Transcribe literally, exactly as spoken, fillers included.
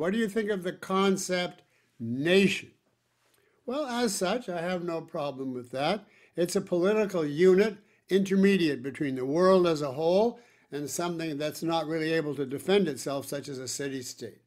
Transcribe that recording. What do you think of the concept nation? Well, as such, I have no problem with that. It's a political unit intermediate between the world as a whole and something that's not really able to defend itself, such as a city-state.